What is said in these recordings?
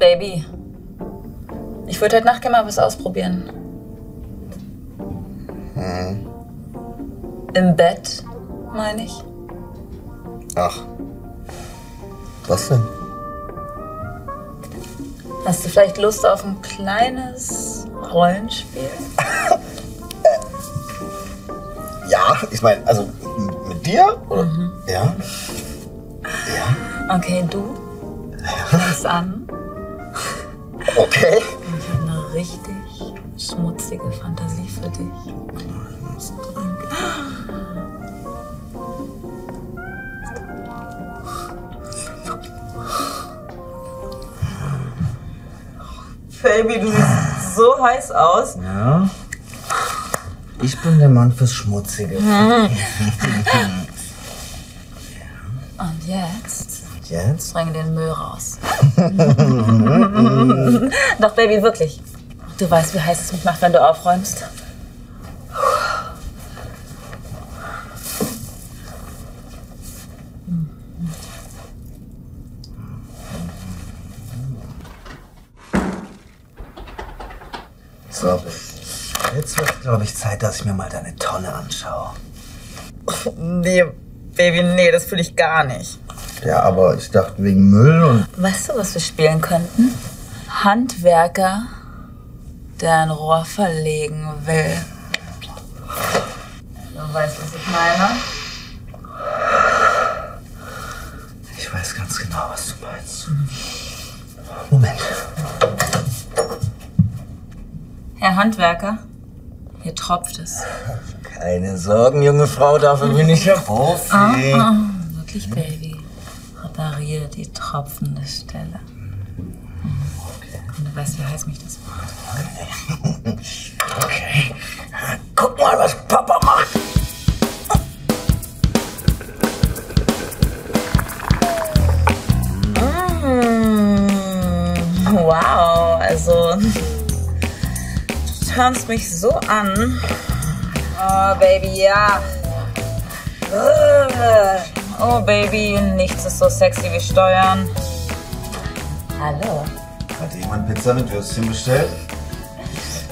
Baby. Ich würde heute Nacht gerne mal was ausprobieren. Hm. Im Bett, meine ich. Ach. Was denn? Hast du vielleicht Lust auf ein kleines Rollenspiel? Ja, ich meine, also mit dir? Oder? Mhm. Ja. Ja. Okay, du fängst an. Okay. Und ich habe eine richtig schmutzige Fantasie für dich. Baby, du siehst so heiß aus. Ja. Ich bin der Mann fürs Schmutzige. Und jetzt? Jetzt? Bring den Müll raus. Doch, Baby, wirklich. Du weißt, wie heiß es mich macht, wenn du aufräumst. So, jetzt wird, glaube ich, Zeit, dass ich mir mal deine Tonne anschaue. Oh, nee, Baby, nee, das fühle ich gar nicht. Ja, aber ich dachte wegen Müll und... Weißt du, was wir spielen könnten? Handwerker, der ein Rohr verlegen will. Du weißt, was ich meine? Ich weiß ganz genau, was du meinst. Mhm. Moment. Herr Handwerker, hier tropft es. Keine Sorgen, junge Frau, dafür bin ich ja Profi. Oh, wirklich, Baby. Repariere die tropfende Stelle. Okay. Und du weißt, wie heiß mich das macht. Okay. Guck mal, was Papa macht. Wow, also... Du hörst mich so an. Oh, Baby, ja. Oh, Baby, nichts ist so sexy wie Steuern. Hallo. Hat jemand Pizza mit Würstchen bestellt?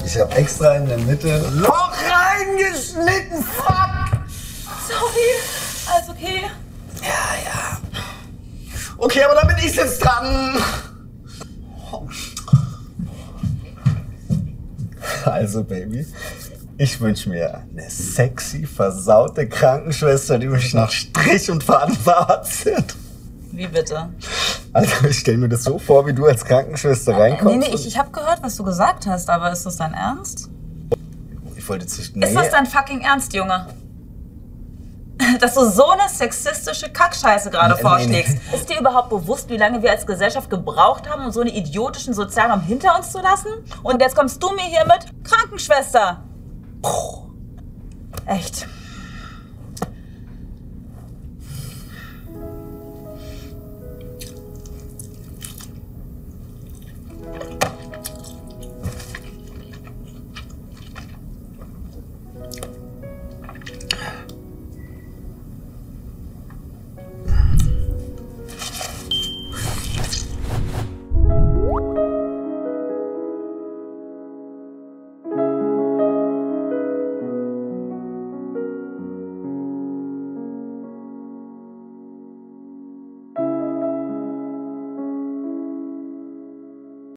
Ich habe extra in der Mitte Loch reingeschnitten. Fuck! Sorry, alles okay? Ja, ja. Okay, aber da bin ich jetzt dran. Also, Baby, ich wünsche mir eine sexy, versaute Krankenschwester, die mich nach Strich und Faden verarztet. Wie bitte? Also, ich stelle mir das so vor, wie du als Krankenschwester reinkommst. Nee, ich habe gehört, was du gesagt hast, aber ist das dein Ernst? Ich wollte zwischen. Ist das dein fucking Ernst, Junge? Dass du so eine sexistische Kackscheiße gerade vorschlägst. Nee. Ist dir überhaupt bewusst, wie lange wir als Gesellschaft gebraucht haben, um so einen idiotischen Sozialraum hinter uns zu lassen? Und jetzt kommst du mir hier mit Krankenschwester. Puh. Echt.